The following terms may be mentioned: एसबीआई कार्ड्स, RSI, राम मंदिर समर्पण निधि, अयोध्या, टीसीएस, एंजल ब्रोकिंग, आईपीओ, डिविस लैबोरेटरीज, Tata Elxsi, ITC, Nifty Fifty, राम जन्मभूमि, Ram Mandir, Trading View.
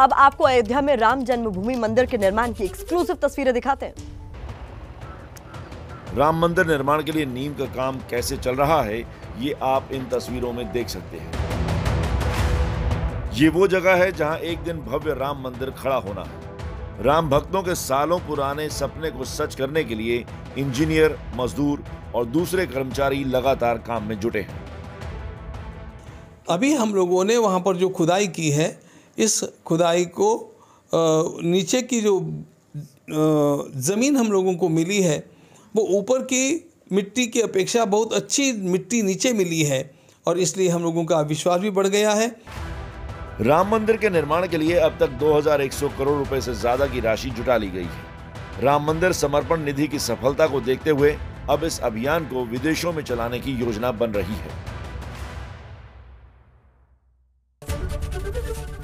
अब आपको अयोध्या में राम जन्मभूमि मंदिर के निर्माण की एक्सक्लूसिव तस्वीरें दिखाते हैं। राम मंदिर निर्माण के लिए नींव का काम कैसे चल रहा है, ये आप इन तस्वीरों में देख सकते हैं। ये वो जगह है जहां एक दिन भव्य राम मंदिर खड़ा होना है। राम भक्तों के सालों पुराने सपने को सच करने के लिए इंजीनियर, मजदूर और दूसरे कर्मचारी लगातार काम में जुटे हैं। अभी हम लोगों ने वहाँ पर जो खुदाई की है, इस खुदाई को नीचे की जो ज़मीन हम लोगों को मिली है वो ऊपर की मिट्टी की अपेक्षा बहुत अच्छी मिट्टी नीचे मिली है और इसलिए हम लोगों का विश्वास भी बढ़ गया है। राम मंदिर के निर्माण के लिए अब तक 2100 करोड़ रुपए से ज़्यादा की राशि जुटा ली गई है। राम मंदिर समर्पण निधि की सफलता को देखते हुए अब इस अभियान को विदेशों में चलाने की योजना बन रही है।